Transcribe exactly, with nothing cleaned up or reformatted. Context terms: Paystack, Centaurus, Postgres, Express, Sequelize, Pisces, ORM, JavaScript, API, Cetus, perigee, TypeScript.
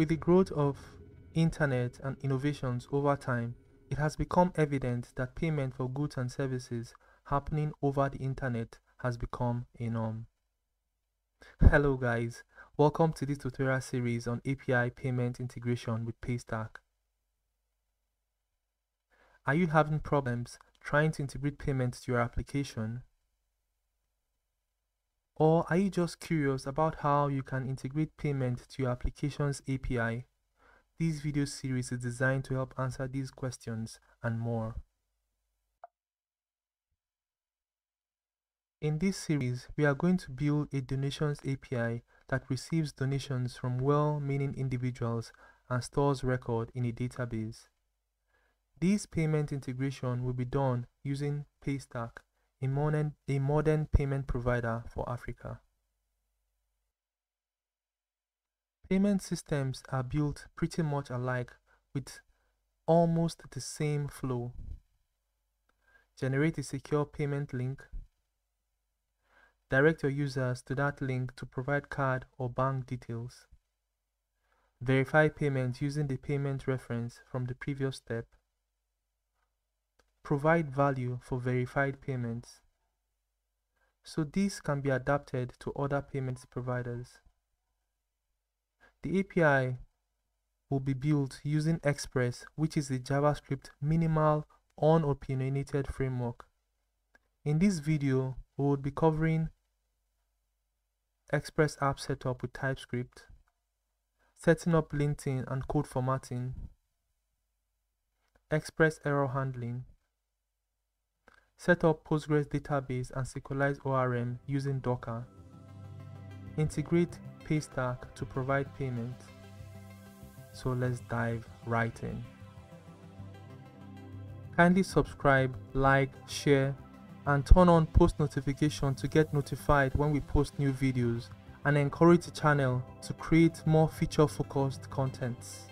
With the growth of internet and innovations over time, it has become evident that payment for goods and services happening over the internet has become a norm. Hello guys, welcome to this tutorial series on A P I payment integration with Paystack. Are you having problems trying to integrate payments to your application? Or are you just curious about how you can integrate payment to your application's A P I? This video series is designed to help answer these questions and more. In this series, we are going to build a donations A P I that receives donations from well-meaning individuals and stores record in a database. This payment integration will be done using Paystack, a modern, a modern payment provider for Africa. Payment systems are built pretty much alike with almost the same flow. Generate a secure payment link. Direct your users to that link to provide card or bank details. Verify payment using the payment reference from the previous step. Provide value for verified payments. So this can be adapted to other payments providers. The A P I will be built using Express, which is a JavaScript minimal unopinionated framework. In this video, we will be covering Express app setup with TypeScript, setting up linting and code formatting, Express error handling, set up Postgres database and Sequelize O R M using Docker. Integrate Paystack to provide payment. So let's dive right in. Kindly subscribe, like, share, and turn on post notification to get notified when we post new videos, and encourage the channel to create more feature-focused contents.